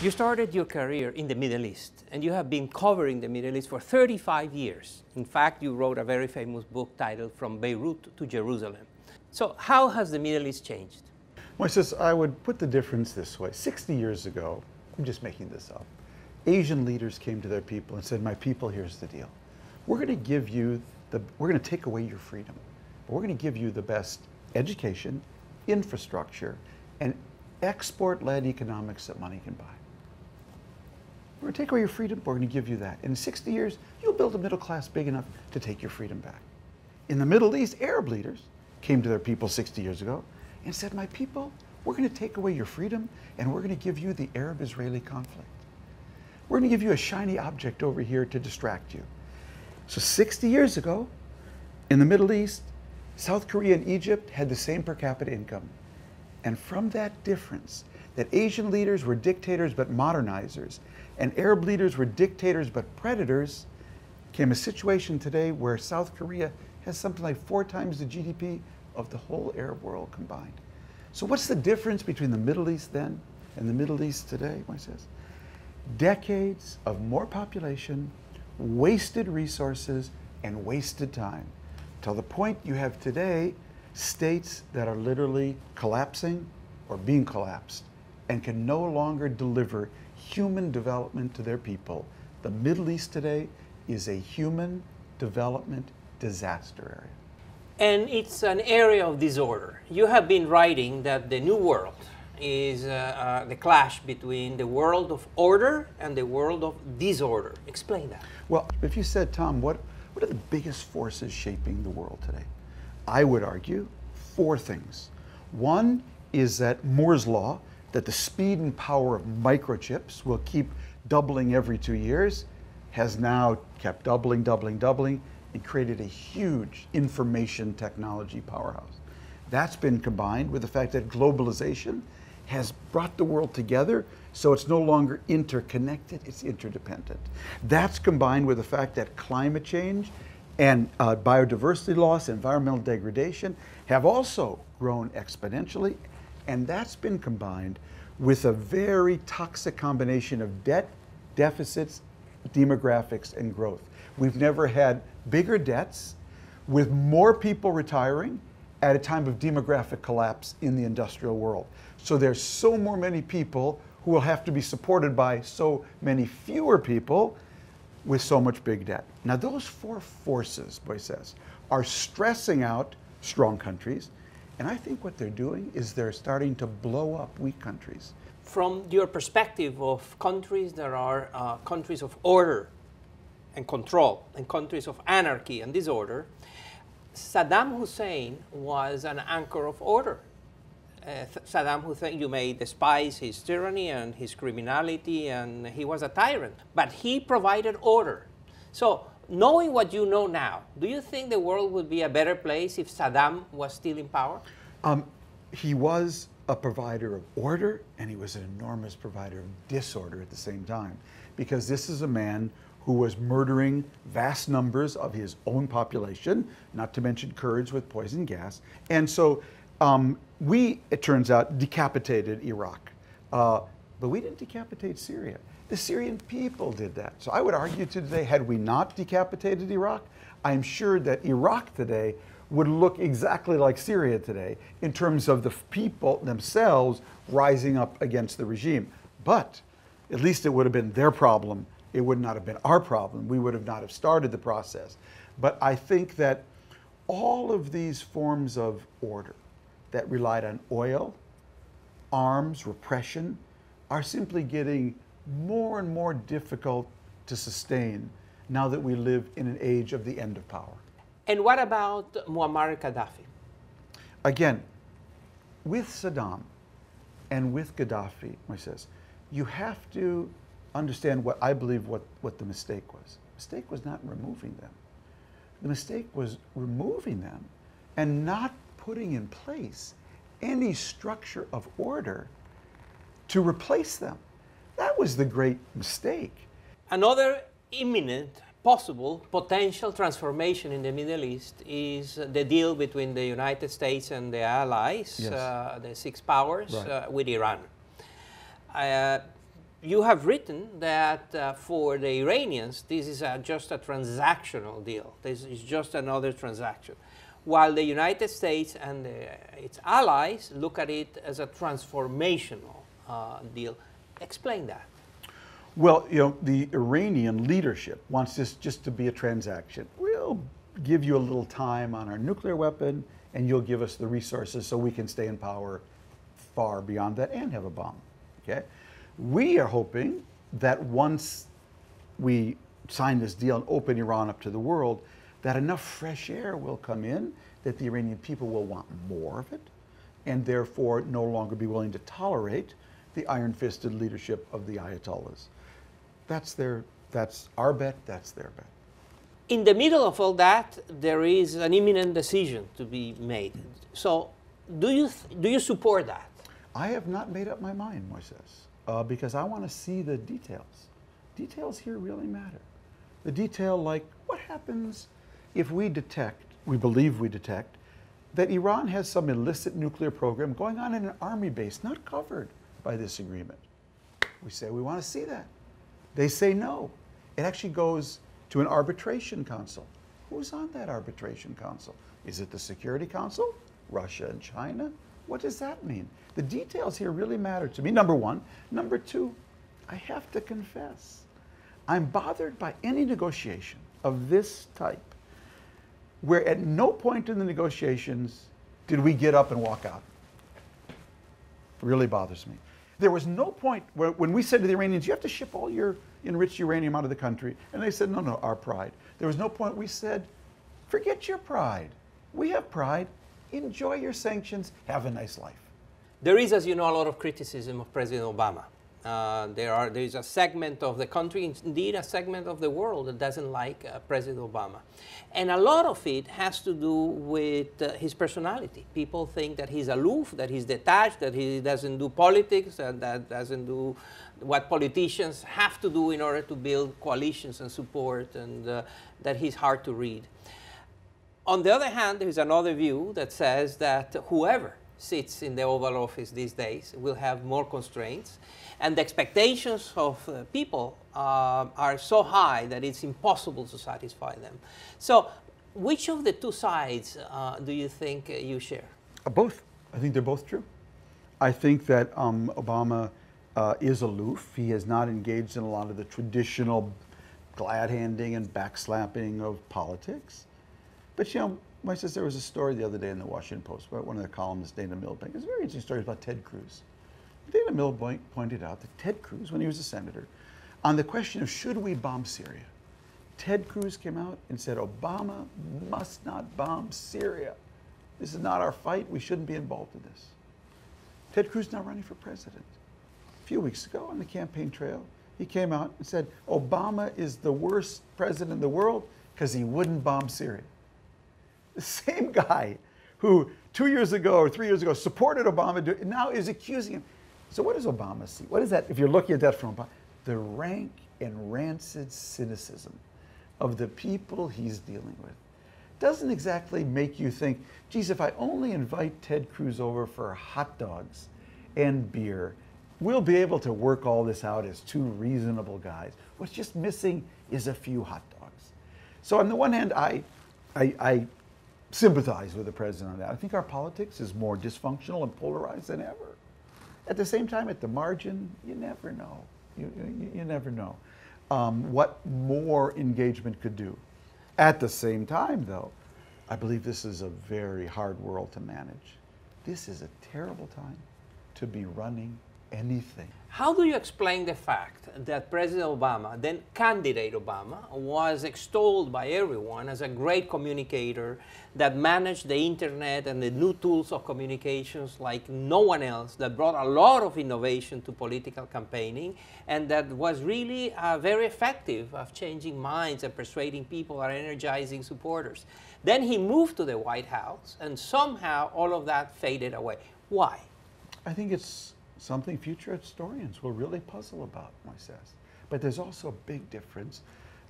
You started your career in the Middle East, and you have been covering the Middle East for 35 years. In fact, you wrote a very famous book titled From Beirut to Jerusalem. So how has the Middle East changed? Moisés, I would put the difference this way. 60 years ago, I'm just making this up, Asian leaders came to their people and said, my people, here's the deal. We're going to give you the, we're going to take away your freedom, but we're going to give you the best education, infrastructure, and export-led economics that money can buy. We're going to take away your freedom, we're going to give you that. In 60 years, you'll build a middle class big enough to take your freedom back. In the Middle East, Arab leaders came to their people 60 years ago and said, my people, we're going to take away your freedom and we're going to give you the Arab-Israeli conflict. We're going to give you a shiny object over here to distract you. So 60 years ago, in the Middle East, South Korea and Egypt had the same per capita income. And from that difference, that Asian leaders were dictators but modernizers, and Arab leaders were dictators but predators, came a situation today where South Korea has something like 4 times the GDP of the whole Arab world combined. So what's the difference between the Middle East then and the Middle East today, Moisés? Decades of more population, wasted resources, and wasted time, till the point you have today states that are literally collapsing or being collapsed and can no longer deliver human development to their people. The Middle East today is a human development disaster area. And it's an area of disorder. You have been writing that the new world is the clash between the world of order and the world of disorder. Explain that. Well, if you said, Tom, what are the biggest forces shaping the world today? I would argue 4 things. One is that Moore's Law, that the speed and power of microchips will keep doubling every 2 years, has now kept doubling, doubling, doubling, and created a huge information technology powerhouse. That's been combined with the fact that globalization has brought the world together, so it's no longer interconnected, it's interdependent. That's combined with the fact that climate change and biodiversity loss, environmental degradation have also grown exponentially, and that's been combined with a very toxic combination of debt, deficits, demographics, and growth. We've never had bigger debts with more people retiring at a time of demographic collapse in the industrial world. So there's so many people who will have to be supported by so many fewer people with so much big debt. Now those 4 forces, Moisés, are stressing out strong countries, and I think what they're doing is they're starting to blow up weak countries. From your perspective of countries that are countries of order and control and countries of anarchy and disorder, Saddam Hussein was an anchor of order. Saddam Hussein, you may despise his tyranny and his criminality, and he was a tyrant, but he provided order. So, knowing what you know now, do you think the world would be a better place if Saddam was still in power? He was a provider of order, and he was an enormous provider of disorder at the same time, because this is a man who was murdering vast numbers of his own population, not to mention Kurds with poison gas. And so we, it turns out, decapitated Iraq, but we didn't decapitate Syria. The Syrian people did that. So I would argue today, had we not decapitated Iraq, I'm sure that Iraq today would look exactly like Syria today in terms of the people themselves rising up against the regime. But at least it would have been their problem. It would not have been our problem. We would have not have started the process. But I think that all of these forms of order that relied on oil, arms, repression, are simply getting more and more difficult to sustain now that we live in an age of the end of power. And what about Muammar Gaddafi? Again, with Saddam and with Gaddafi, Moisés, you have to understand what I believe what the mistake was. The mistake was not removing them. The mistake was removing them and not putting in place any structure of order to replace them. That was the great mistake. Another imminent, possible, potential transformation in the Middle East is the deal between the United States and the allies, yes, the 6 powers, right, with Iran. you have written that for the Iranians, this is just a transactional deal. This is just another transaction. While the United States and its allies look at it as a transformational deal. Explain that. Well, you know, the Iranian leadership wants this just to be a transaction. We'll give you a little time on our nuclear weapon, and you'll give us the resources so we can stay in power far beyond that and have a bomb. Okay? We are hoping that once we sign this deal and open Iran up to the world, that enough fresh air will come in, that the Iranian people will want more of it, and therefore no longer be willing to tolerate the iron-fisted leadership of the Ayatollahs. That's our bet, that's their bet. In the middle of all that, there is an imminent decision to be made. So do you support that? I have not made up my mind, Moises, because I want to see the details. Details here really matter. The detail, like what happens if we detect, we believe we detect, that Iran has some illicit nuclear program going on in an army base not covered by this agreement. We say we want to see that. They say no. It actually goes to an arbitration council. Who's on that arbitration council? Is it the Security Council? Russia and China? What does that mean? The details here really matter to me, number one. Number two, I have to confess, I'm bothered by any negotiation of this type where at no point in the negotiations did we get up and walk out. It really bothers me. There was no point where, when we said to the Iranians, you have to ship all your enriched uranium out of the country, and they said, no, no, our pride. There was no point we said, forget your pride. We have pride. Enjoy your sanctions. Have a nice life. There is, as you know, a lot of criticism of President Obama. There is a segment of the country, indeed a segment of the world, that doesn't like President Obama. And a lot of it has to do with his personality. People think that he's aloof, that he's detached, that he doesn't do politics, that doesn't do what politicians have to do in order to build coalitions and support, and that he's hard to read. On the other hand, there is another view that says that whoever sits in the Oval Office these days will have more constraints, and the expectations of people are so high that it's impossible to satisfy them. So which of the two sides do you think you share? Both. I think they're both true. I think that Obama is aloof. He has not engaged in a lot of the traditional glad-handing and backslapping of politics. But you know, Moises, there was a story the other day in the Washington Post by one of the columnists, Dana Milbank. It's a very interesting story about Ted Cruz. Dana Milbank pointed out that Ted Cruz, when he was a senator, on the question of should we bomb Syria, Ted Cruz came out and said, Obama must not bomb Syria. This is not our fight. We shouldn't be involved in this. Ted Cruz is now running for president. A few weeks ago on the campaign trail, he came out and said, Obama is the worst president in the world because he wouldn't bomb Syria. The same guy who 2 years ago or 3 years ago supported Obama now is accusing him. So what does Obama see? What is that, if you're looking at that from Obama? The rank and rancid cynicism of the people he's dealing with. Doesn't exactly make you think, geez, if I only invite Ted Cruz over for hot dogs and beer, we'll be able to work all this out as two reasonable guys. What's just missing is a few hot dogs. So on the one hand, I sympathize with the president on that. I think our politics is more dysfunctional and polarized than ever. At the same time, at the margin, you never know. You never know what more engagement could do. At the same time, though, I believe this is a very hard world to manage. This is a terrible time to be running anything. How do you explain the fact that President Obama, then candidate Obama, was extolled by everyone as a great communicator that managed the internet and the new tools of communications like no one else, that brought a lot of innovation to political campaigning, and that was really very effective at changing minds and persuading people and energizing supporters? Then he moved to the White House, and somehow all of that faded away. Why? I think it's something future historians will really puzzle about, Moises. But there's also a big difference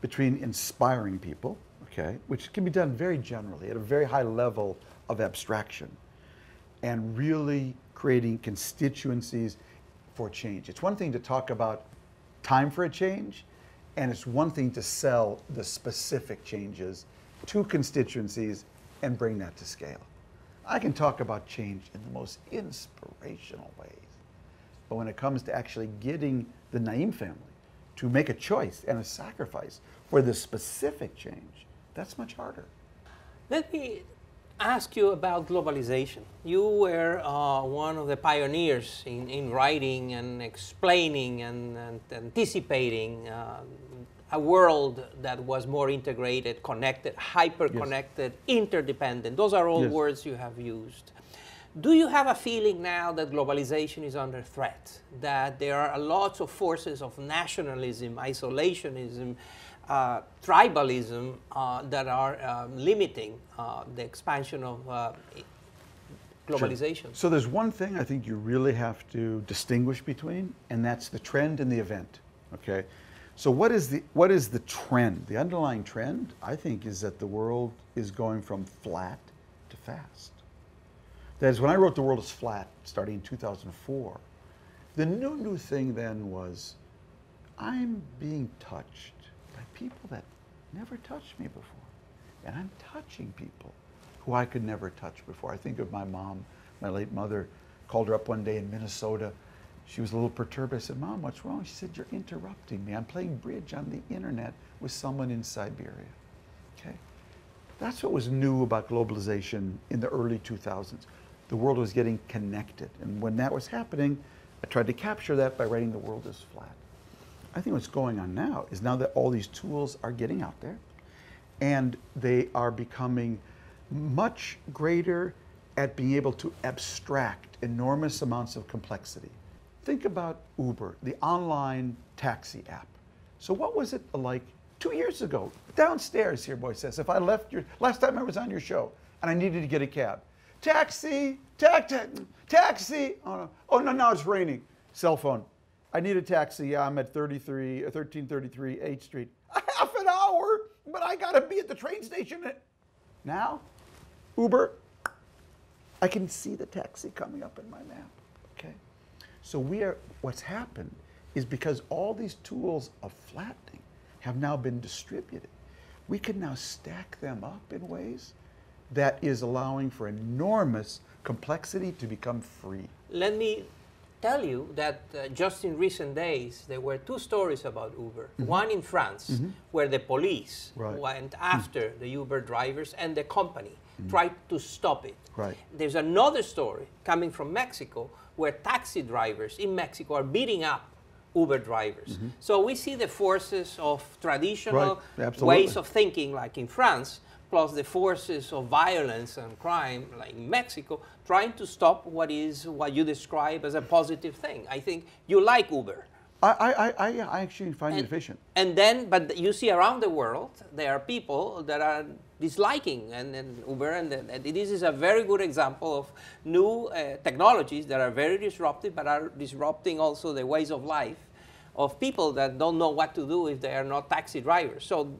between inspiring people, okay, which can be done very generally at a very high level of abstraction, and really creating constituencies for change. It's one thing to talk about time for a change, and it's one thing to sell the specific changes to constituencies and bring that to scale. I can talk about change in the most inspirational ways, but when it comes to actually getting the Naím family to make a choice and a sacrifice for the specific change, that's much harder. Let me ask you about globalization. You were one of the pioneers in writing and explaining and anticipating a world that was more integrated, connected, hyper-connected, yes, interdependent. Those are all, yes, words you have used. Do you have a feeling now that globalization is under threat, that there are lots of forces of nationalism, isolationism, tribalism that are limiting the expansion of globalization? Sure. So there's one thing I think you really have to distinguish between, and that's the trend and the event, okay? So what is the trend? The underlying trend, I think, is that the world is going from flat to fast. That is, when I wrote The World Is Flat, starting in 2004, the new thing then was, I'm being touched by people that never touched me before. And I'm touching people who I could never touch before. I think of my mom, my late mother, called her up one day in Minnesota. She was a little perturbed. I said, Mom, what's wrong? She said, you're interrupting me. I'm playing bridge on the internet with someone in Siberia. Okay? That's what was new about globalization in the early 2000s. The world was getting connected. And when that was happening, I tried to capture that by writing The World Is Flat. I think what's going on now is, now that all these tools are getting out there and they are becoming much greater at being able to abstract enormous amounts of complexity. Think about Uber, the online taxi app. So what was it like 2 years ago? Downstairs here, Moisés, if I left your, last time I was on your show and I needed to get a cab, taxi, oh no, now it's raining, cell phone. I need a taxi. Yeah, I'm at 1333 8th Street. Half an hour, but I gotta be at the train station. Now, Uber, I can see the taxi coming up in my map, okay? So we are, what's happened is, because all these tools of flattening have now been distributed, we can now stack them up in ways that is allowing for enormous complexity to become free. Let me tell you that just in recent days, there were two stories about Uber. Mm-hmm. One in France, mm-hmm, where the police, right, went after, mm-hmm, the Uber drivers and the company, mm-hmm, tried to stop it. Right. There's another story coming from Mexico where taxi drivers in Mexico are beating up Uber drivers. Mm-hmm. So we see the forces of traditional, right, ways of thinking, like in France, plus the forces of violence and crime, like Mexico, trying to stop what you describe as a positive thing. I think you like Uber. I actually find it efficient. And then, but you see around the world, there are people that are disliking and Uber, and this is a very good example of new technologies that are very disruptive, but are disrupting also the ways of life of people that don't know what to do if they are not taxi drivers. So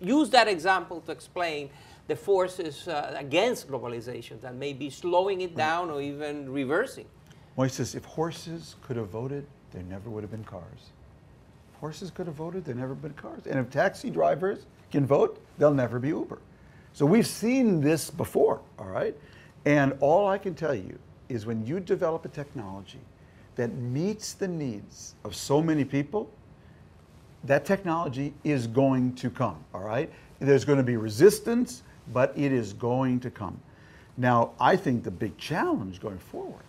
use that example to explain the forces against globalization that may be slowing it down or even reversing. Moisés, if horses could have voted, there never would have been cars. If horses could have voted, there never would have been cars. And if taxi drivers can vote, there'll never be Uber. So we've seen this before, all right? And all I can tell you is, when you develop a technology that meets the needs of so many people, that technology is going to come, all right? There's going to be resistance, but it is going to come. Now, I think the big challenge going forward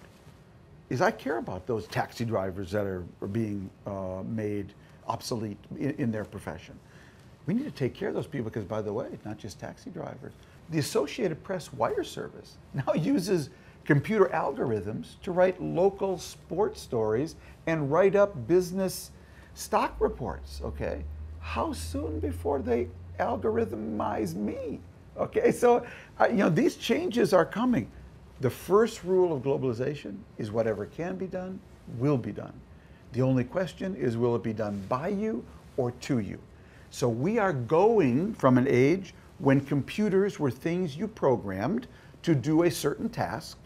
is, I care about those taxi drivers that are being made obsolete in their profession. We need to take care of those people because, by the way, not just taxi drivers. The Associated Press wire service now uses computer algorithms to write local sports stories and write up business stock reports, okay? How soon before they algorithmize me, okay? So, you know, these changes are coming. The first rule of globalization is, whatever can be done will be done. The only question is, will it be done by you or to you? So we are going from an age when computers were things you programmed to do a certain task,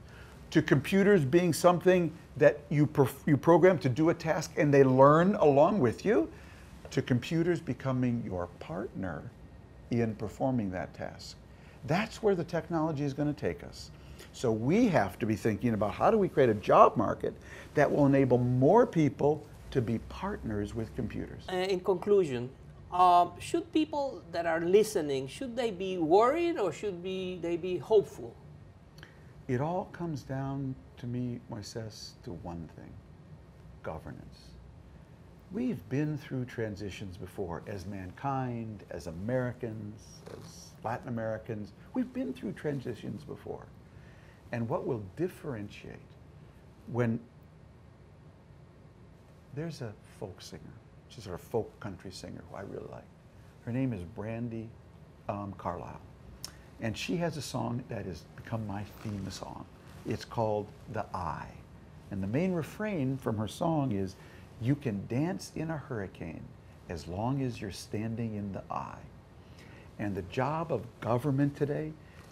to computers being something that you program to do a task and they learn along with you, to computers becoming your partner in performing that task. That's where the technology is going to take us. So we have to be thinking about how do we create a job market that will enable more people to be partners with computers. In conclusion, should people that are listening, should they be worried or should they be hopeful? It all comes down to me, Moisés, to one thing: governance. We've been through transitions before as mankind, as Americans, as Latin Americans. We've been through transitions before. And what will differentiate when there's a folk singer, she's a folk country singer who I really like. Her name is Brandy Carlisle. And she has a song that has become my theme song. It's called The Eye. And the main refrain from her song is, you can dance in a hurricane as long as you're standing in the eye. And the job of government today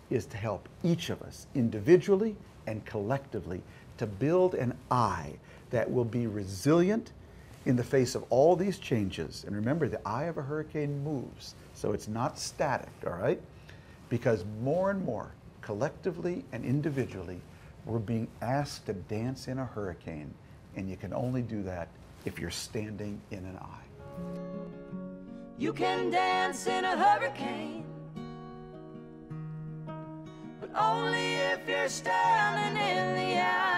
is to help each of us individually and collectively to build an eye that will be resilient in the face of all these changes. And remember, the eye of a hurricane moves, so it's not static, all right? Because more and more, collectively and individually, we're being asked to dance in a hurricane, and you can only do that if you're standing in an eye. You can dance in a hurricane, but only if you're standing in the eye.